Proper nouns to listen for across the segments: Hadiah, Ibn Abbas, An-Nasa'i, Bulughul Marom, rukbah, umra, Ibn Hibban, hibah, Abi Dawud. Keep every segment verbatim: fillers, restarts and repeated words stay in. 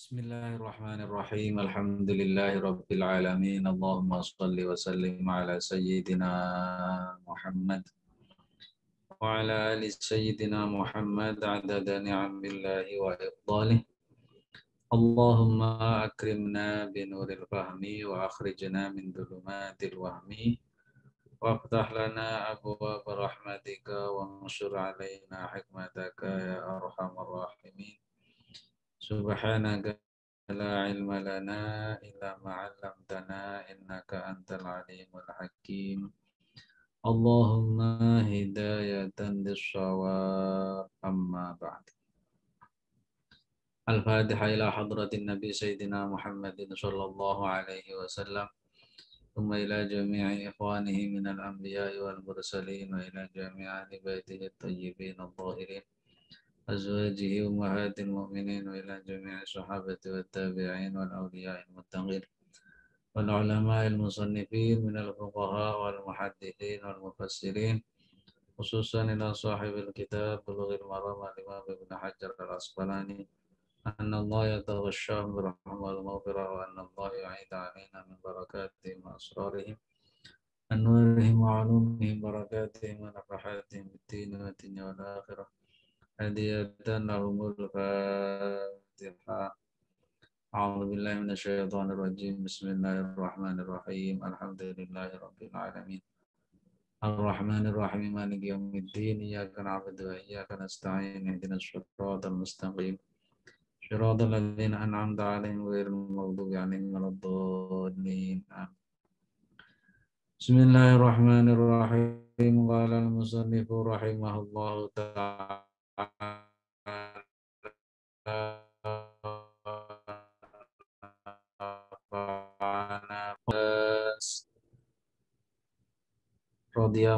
Bismillahirrahmanirrahim. Alhamdulillahirabbil alamin. Allahumma shalli wa sallim ala sayyidina Muhammad wa ala ali sayyidina Muhammad adada ni'amillahi wa ifdalihi. Allahumma akrimna bi nuril fahmi wa akhrijna min dhulumatil wahmi. Waftah lana abwaab rahmatika wa anshur alaina hikmataka ya arhamar rahimin. Subhanaka la ilma lana illa ma 'allamtana innaka antal alimul hakim. Allahumma hidayatan lis-shawab, amma ba'd. Al-Fatiha ila hadratin Nabi Sayyidina Muhammadin sallallahu alaihi wasallam. ثم إلى جميع إخوانه من الأنبياء والمرسلين وإلى جميع آل بيته الطيبين الطاهرين أزواجه أمهات المؤمنين وإلى جميع الصحابة والتابعين والأولياء المتقين والعلماء المصنفين من الفقهاء والمحدثين والمفسرين خصوصا إلى صاحب الكتاب بلوغ المرام الإمام ابن حجر العسقلاني أن الله يتغشاه بالرحمة والمغفرة وأن الله يعيد علينا من بركاتهم وأسرارهم أنوارهم وعلومهم بركاتهم ونفحاتهم بالدين والدنيا والآخرة هدية لهم الفاتحة. أعوذ بالله من الشيطان الرجيم. بسم الله الرحمن الرحيم. الحمد لله رب العالمين الرحمن الرحيم مالك يوم الدين إياك نعبد وإياك نستعين اهدنا الصراط المستقيم صراط الذين أنعمت عليهم غير المغضوب عليهم ولا الضالين. بسم الله الرحمن الرحيم. قال المصنف رحمه الله تعالى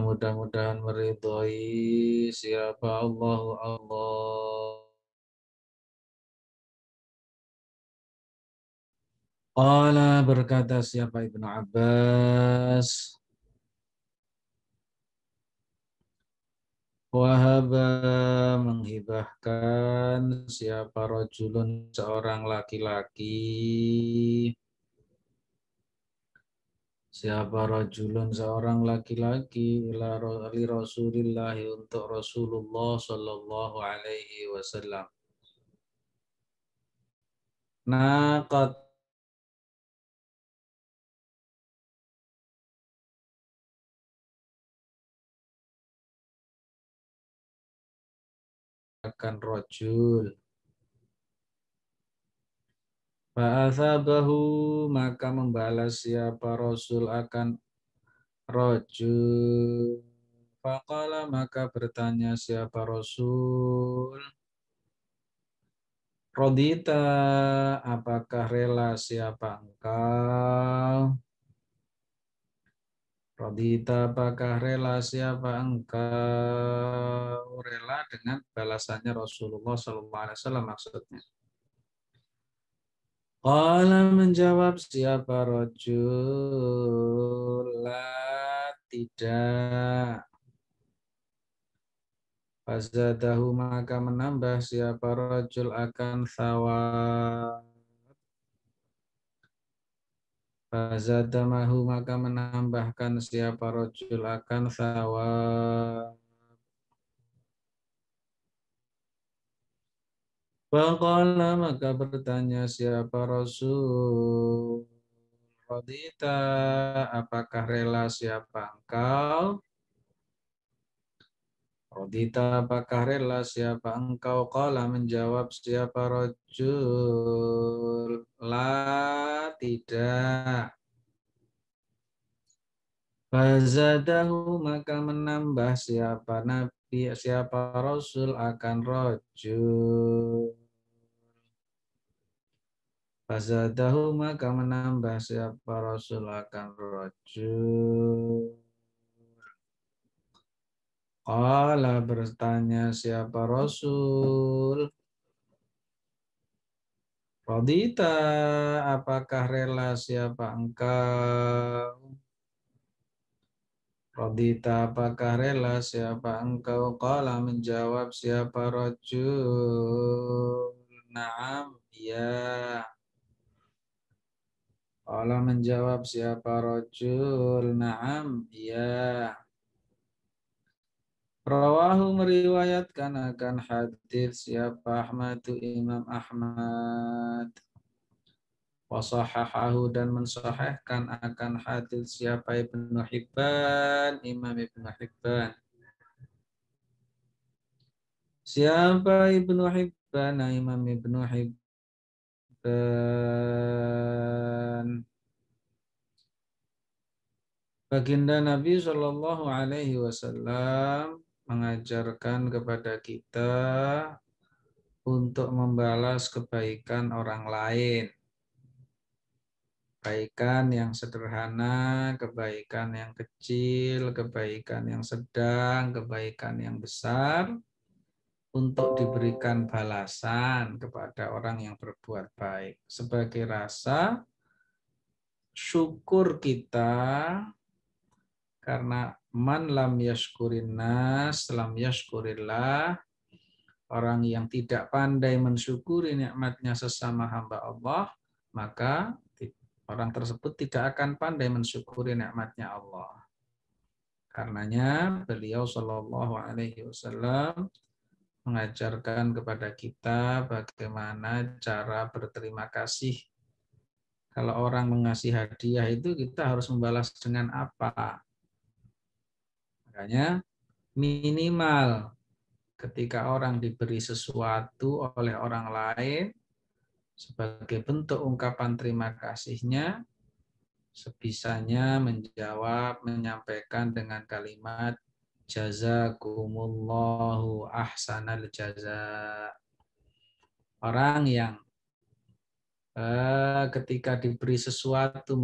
mudah-mudahan meridhai siapa Allahu Allah. Qala berkata siapa Ibnu Abbas, wahaba menghibahkan siapa rajulun seorang laki-laki, siapa rajulun seorang laki-laki ila Rasulillah untuk Rasulullah sallallahu alaihi wasallam. Naqat akan rojul, fa'athabahu maka membalas siapa Rasul akan rojul, faqala maka bertanya siapa Rasul, rodita apakah rela siapa engkau, Rodita apakah rela siapa engkau, rela dengan balasannya Rasulullah sallallahu alaihi wasallam maksudnya. Qala menjawab siapa rajul, la tidak. Fazadahu maka menambah siapa rajul akan thawab. Fazadamahu maka menambahkan siapa rajul akan thawab. Faqala maka bertanya siapa Rasul, Radita apakah rela siapa engkau, Radita apakah rela siapa engkau, qala menjawab siapa rajul, la tidak. Fazadahu maka menambah siapa nabi siapa rasul akan rajul. Fazadahu maka menambah siapa rasul akan rajul. Qala bertanya siapa Rasul, Radita apakah rela siapa engkau, Radita apakah rela siapa engkau, qala menjawab siapa Rajul, na'am hadiah. Allah menjawab, siapa rajul? Na'am, iya. Rawahu meriwayatkan akan hadis siapa? Ahmad, Imam Ahmad. Wasahahahu dan mensahihkan akan hadis siapa? Ibnu Hibban, Imam Ibnu Hibban. Siapa Ibnu Hibban? Imam Ibnu Hibban. Baginda Nabi Shallallahu Alaihi Wasallam mengajarkan kepada kita untuk membalas kebaikan orang lain. Kebaikan yang sederhana, kebaikan yang kecil, kebaikan yang sedang, kebaikan yang besar, untuk diberikan balasan kepada orang yang berbuat baik. Sebagai rasa syukur kita, karena man lam yashkurin nas, lam yashkurillah, orang yang tidak pandai mensyukuri nikmatnya sesama hamba Allah, maka orang tersebut tidak akan pandai mensyukuri nikmatnya Allah. Karenanya beliau Shallallahu Alaihi Wasallam mengajarkan kepada kita bagaimana cara berterima kasih. Kalau orang mengasih hadiah itu kita harus membalas dengan apa? Makanya minimal ketika orang diberi sesuatu oleh orang lain, sebagai bentuk ungkapan terima kasihnya, sebisanya menjawab, menyampaikan dengan kalimat jazakumullahu ahsanal jaza. Orang yang eh, ketika diberi sesuatu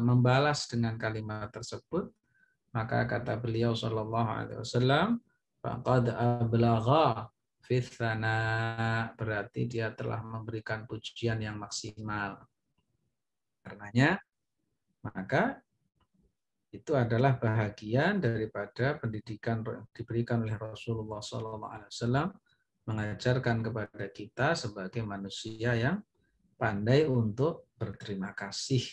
membalas dengan kalimat tersebut, maka kata beliau Shallallahu Alaihi Wasallam, faqad ablagha fitsana, berarti dia telah memberikan pujian yang maksimal. Karenanya, maka itu adalah bahagian daripada pendidikan diberikan oleh Rasulullah shallallahu alaihi wasallam mengajarkan kepada kita sebagai manusia yang pandai untuk berterima kasih.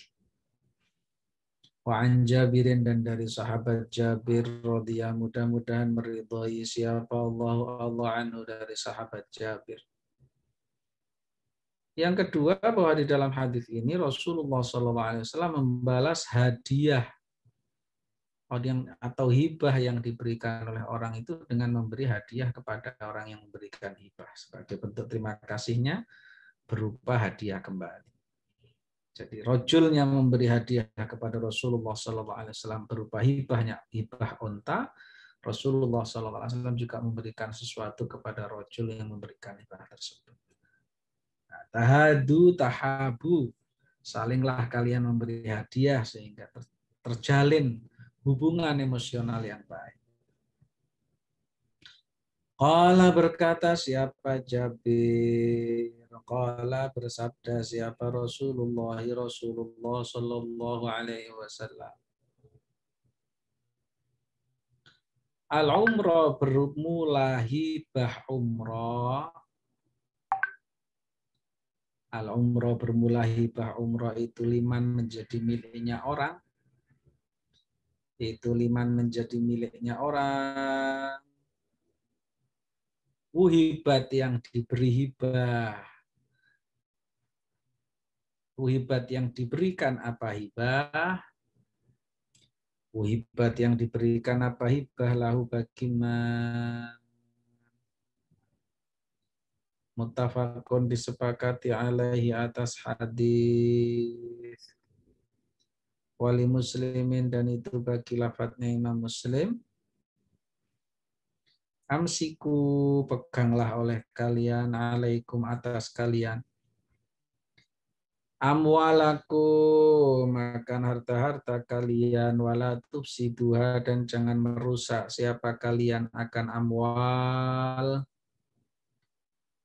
Wa an Jabirin, dan dari sahabat Jabir radhiyallahu anhu, mudah-mudahan meridhai siapa Allah Allah anhu dari sahabat Jabir. Yang kedua, bahwa di dalam hadis ini Rasulullah shallallahu alaihi wasallam membalas hadiah atau hibah yang diberikan oleh orang itu dengan memberi hadiah kepada orang yang memberikan hibah, sebagai bentuk terima kasihnya berupa hadiah kembali. Jadi rojul yang memberi hadiah kepada Rasulullah shallallahu alaihi wasallam berupa hibahnya, hibah unta. Rasulullah shallallahu alaihi wasallam juga memberikan sesuatu kepada rojul yang memberikan hibah tersebut. Nah, tahadu tahabu, salinglah kalian memberi hadiah sehingga terjalin hubungan emosional yang baik. Qala, berkata siapa Jabir? Qala, bersabda siapa Rasulullah Rasulullah Shallallahu Alaihi Wasallam. Al umrah, bermula hibah umrah. Al umrah, bermula hibah umrah itu liman, menjadi miliknya orang. Itu liman, menjadi miliknya orang. Wuhibat, yang diberi hibah. Hibat yang diberikan apa hibah? Hibat yang diberikan apa hibah? Lahu bagiman. Muttafaqun, disepakati alaihi atas hadis. Wali muslimin, dan itu bagi lafadznya Imam Muslim. Amsiku, peganglah oleh kalian, alaikum, atas kalian. Amwalakum, makan harta-harta kalian. Wala tufsiduha, dan jangan merusak siapa kalian akan amwal.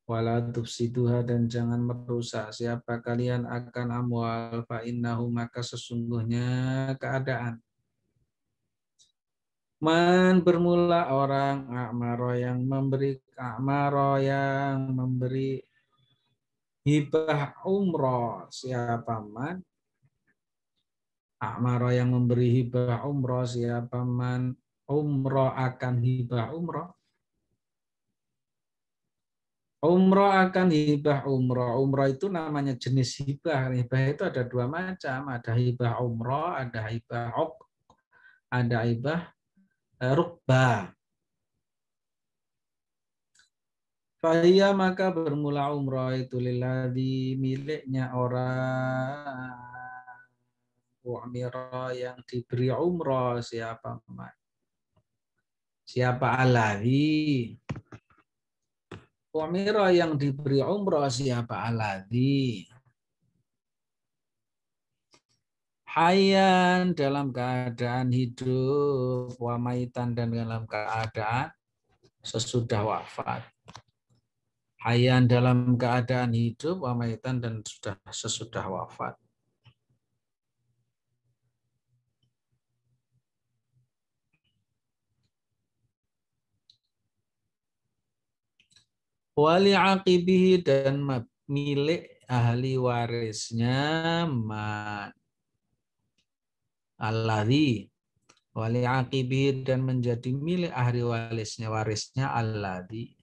Wala tufsiduha, dan jangan merusak siapa kalian akan amwal. Fa innahu, maka sesungguhnya keadaan. Man, bermula orang, amaro, yang memberi, amaro, yang memberi hibah umroh. Siapa man amaro yang memberi hibah umroh, siapa man umroh akan hibah umroh. Umroh akan hibah umroh. Umroh itu namanya jenis hibah. Hibah itu ada dua macam. Ada hibah umroh, ada hibah ok, ada hibah rukbah. Fahiyah maka bermula umroh itu lilladhi miliknya orang umroh yang diberi umroh, siapa man siapa alladhi umroh yang diberi umroh, siapa alladhi hayyan dalam keadaan hidup wa maitan dan dalam keadaan sesudah wafat. Hayyan dalam keadaan hidup, wa maitan dan sudah sesudah wafat. Wali aqibihi dan milik ahli warisnya man alladhi. Wali aqibihi dan menjadi milik ahli warisnya warisnya alladhi.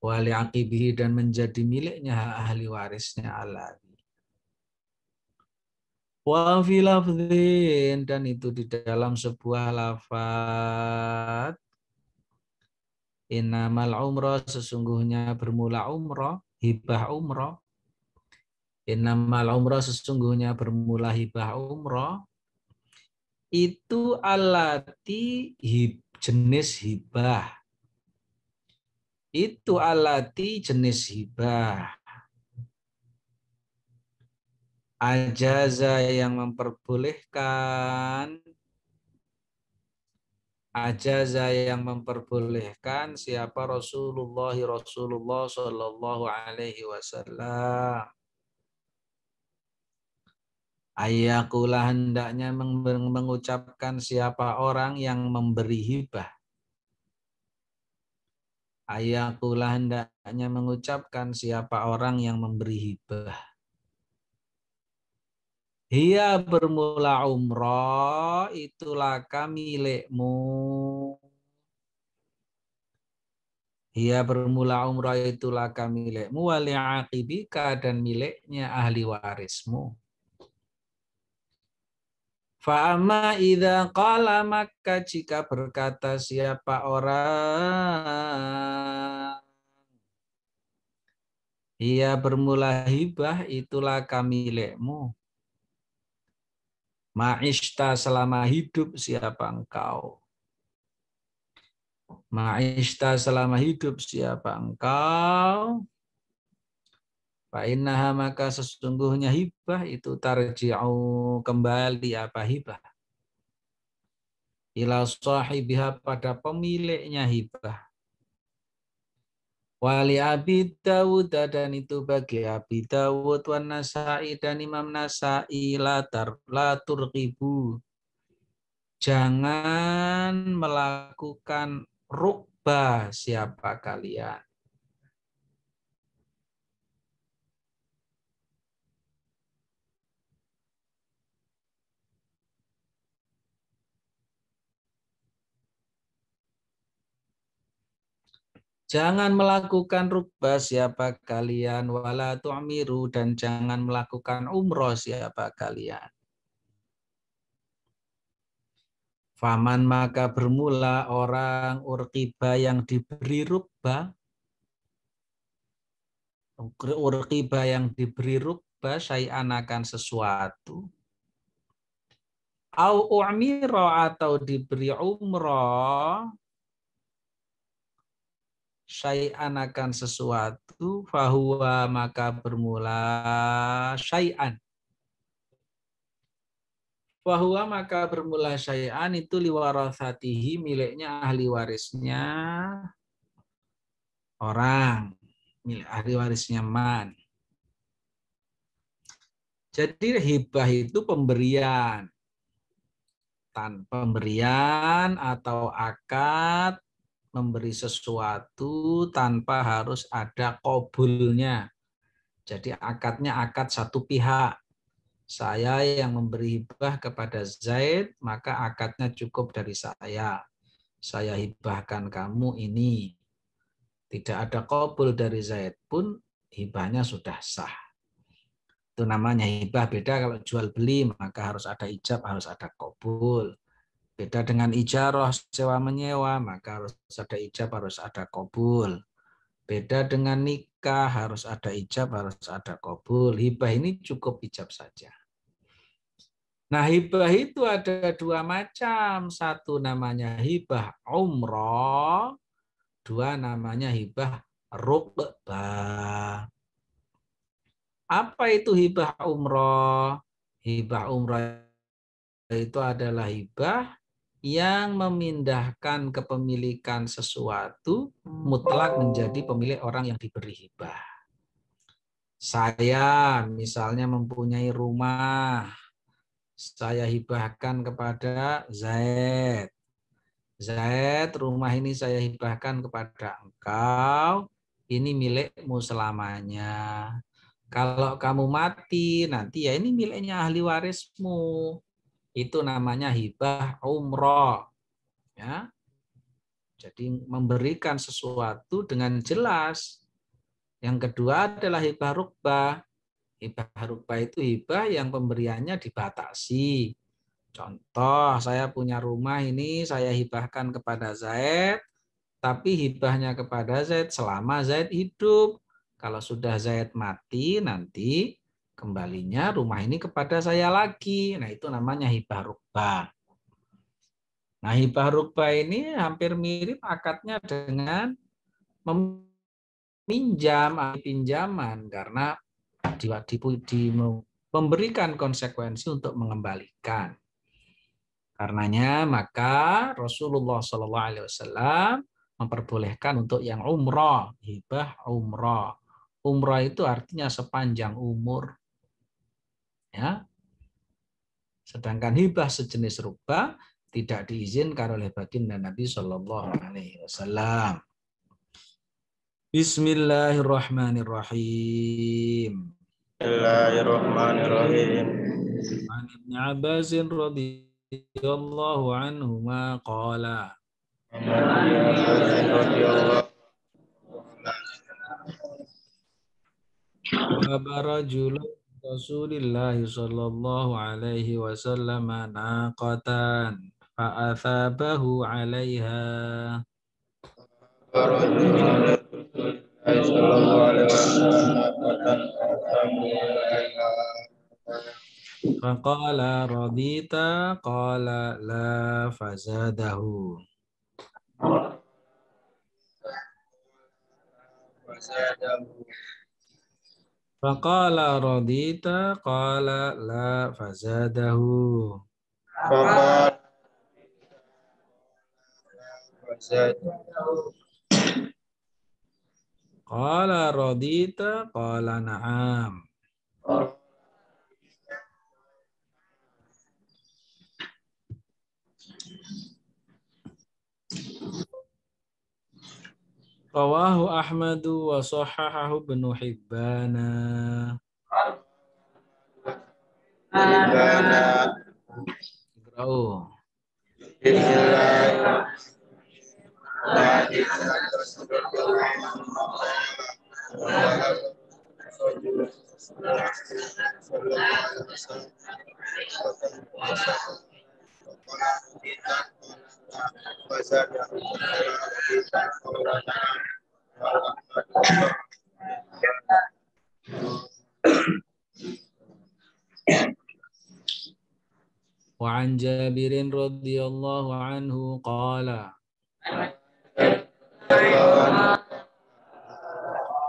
Wali aqibihi dan menjadi miliknya ahli warisnya alladhi. Wa fi lafdhin dan itu di dalam sebuah lafaz. Innamal umroh sesungguhnya bermula umroh, hibah umroh. Innamal umroh sesungguhnya bermula hibah umroh. Itu alati hib, jenis hibah. Itu alati jenis hibah. Ajaza yang memperbolehkan. Ajaza yang memperbolehkan siapa Rasulullah Rasulullah Shallallahu Alaihi Wasallam. Ayakulah hendaknya mengucapkan siapa orang yang memberi hibah. Ayakulah hendaknya mengucapkan siapa orang yang memberi hibah. Hiya bermula umroh, itulah kami milikmu. Hiya bermula umroh, itulah kami milikmu. Wali aqibika dan miliknya ahli warismu. Fa'ama idza qala maka jika berkata siapa orang ia bermula hibah, itulah kami milikmu. Ma'ishta selama hidup siapa engkau. Ma'ishta selama hidup siapa engkau. Fa'innaha maka sesungguhnya hibah itu tarji'u kembali apa hibah. Ila sahibiha pada pemiliknya hibah. Wali Abi Dawud dan itu bagi Abi Dawud wa Nasa'i dan Imam Nasa'i la turqibu. Jangan melakukan rukbah siapa kalian. Jangan melakukan rukbah siapa kalian, wala tu'miru dan jangan melakukan umroh siapa kalian. Faman maka bermula orang urqiba yang diberi rukbah. Urqiba yang diberi rukbah syai'an akan sesuatu. Au u'miro atau diberi umroh. Syai'an akan sesuatu, fahuwa maka bermula syai'an. Fahuwa maka bermula syai'an itu liwarathatihi miliknya ahli warisnya orang, milik ahli warisnya man. Jadi hibah itu pemberian. Tanpa pemberian atau akad memberi sesuatu tanpa harus ada qabulnya. Jadi akadnya akad satu pihak. Saya yang memberi hibah kepada Zaid, maka akadnya cukup dari saya. Saya hibahkan kamu ini. Tidak ada qabul dari Zaid pun, hibahnya sudah sah. Itu namanya hibah. Beda kalau jual beli, maka harus ada ijab, harus ada qabul. Beda dengan ijarah, sewa menyewa, maka harus ada ijab, harus ada qabul. Beda dengan nikah, harus ada ijab, harus ada qabul. Hibah ini cukup ijab saja. Nah, hibah itu ada dua macam. Satu namanya hibah umroh, dua namanya hibah rukbah. Apa itu hibah umroh? Hibah umroh itu adalah hibah yang memindahkan kepemilikan sesuatu mutlak menjadi pemilik orang yang diberi hibah. Saya misalnya mempunyai rumah, saya hibahkan kepada Zaid. Zaid, rumah ini saya hibahkan kepada engkau, ini milikmu selamanya. Kalau kamu mati, nanti ya ini miliknya ahli warismu. Itu namanya hibah umroh, ya. Jadi memberikan sesuatu dengan jelas. Yang kedua adalah hibah rukbah. Hibah rukbah itu hibah yang pemberiannya dibatasi. Contoh, saya punya rumah ini, saya hibahkan kepada Zaid, tapi hibahnya kepada Zaid selama Zaid hidup. Kalau sudah Zaid mati, nanti kembalinya rumah ini kepada saya lagi. Nah, itu namanya hibah rukbah. Nah, hibah rukbah ini hampir mirip akadnya dengan meminjam, pinjaman, karena memberikan konsekuensi untuk mengembalikan. Karenanya maka Rasulullah shallallahu alaihi wasallam memperbolehkan untuk yang umroh, hibah umroh. Umroh itu artinya sepanjang umur. Ya. Sedangkan hibah sejenis rukbah tidak diizinkan oleh baginda Nabi Shallallahu Alaihi Wasallam. Bismillahirrahmanirrahim. Bismillahirrahmanirrahim. An Ibn Abbas radhiyallahu anhuma qala. Barajulun Rasulillahi sallallahu alaihi wasallam naqatan fa'athabahu alaiha. Faqala radita qala la fazadahu. Faqala radita qala la fazadahu. Qala radita qala na'am. Rawahu Ahmadu wa sahahahu Ibn Hibban. Wa an Jabirin radhiyallahu anhu qala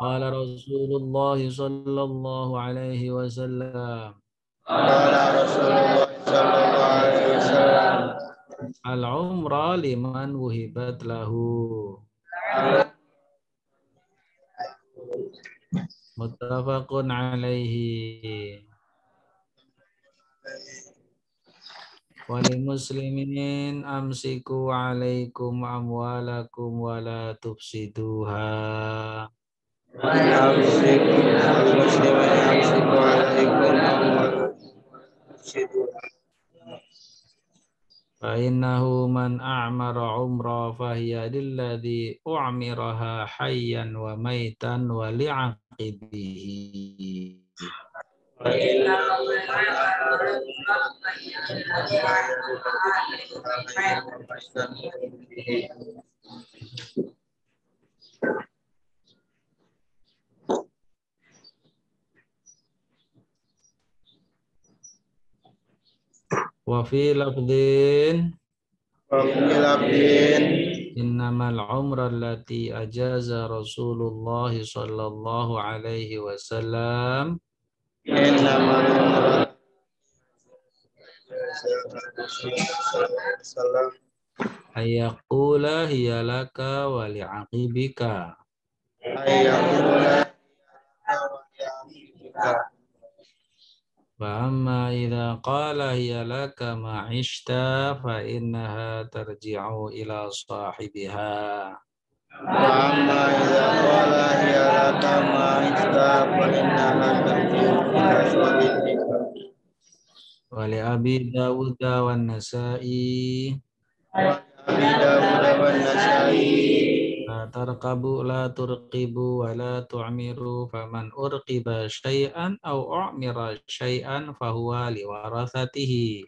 qala Rasulullah sallallahu alaihi wasallam qala Rasulullah sallallahu alaihi wasallam al-umra liman wuhibat lahu. Muttafaqun alaihi. Walil muslimin amsiku alaikum amwalakum wala tufsiduha. Fa innahu man a'mara umra fahiya lilladhi u'miraha hayyan wa maitan wa li'aqibihi. Fa innahu man a'mara umra fahiya lilladhi u'miraha. Wa fi lafdhin wa fi lafdhin innamal umra allati ajaza Rasulullah sallallahu alaihi wasallam innamal umra ayaqula hiya laka wa li'aqibika ayaqula wa li'aqibika. Fa'amma idza qala hiya laka ma'ishta fa innaha tarji'u ila sahibiha. Fa'amma idza qala hiya laka ma'ishta fa innaha tarji'u ila sahibiha. Wa li Abi Dawud wa An-Nasa'i. Abi Dawud wa An-Nasa'i. La tarqabu la turqibu wa la tu'miru faman urqiba syai'an aw u'mira syai'an fahuwa liwarathatihi.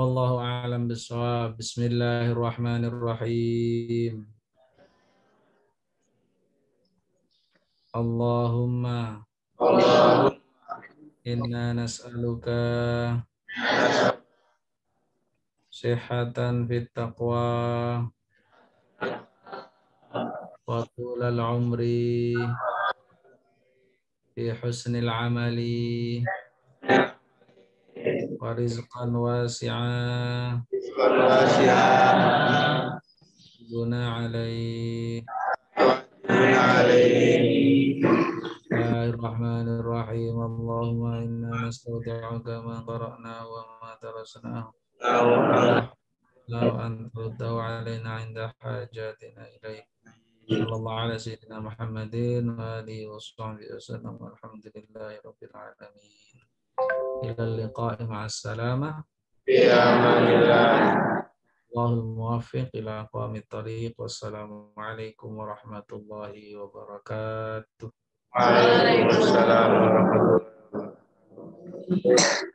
Wallahu a'lam bishawab. Bismillahirrahmanirrahim. Allahumma Allahumma inna nas'aluka sihatan fit taqwa wa tulal umri fi husnil amali wa rizqan wasi'a guna alaihi. Bismillahirrahmanirrahim. Allahumma inna nastaudi'uka ma qara'na wa ma darasna law an tuddaw alaina 'inda hajatina ilaik. Sallallahu ala sayyidina Muhammadin wa alihi wa sahbihi wasallam. Alhamdulillahirabbil alamin. إلى اللقاء مع السلامة. بأمان الله. الله الموفق إلى أقوام الطريق والسلام عليكم ورحمة الله وبركاته. وعليكم السلام ورحمة الله.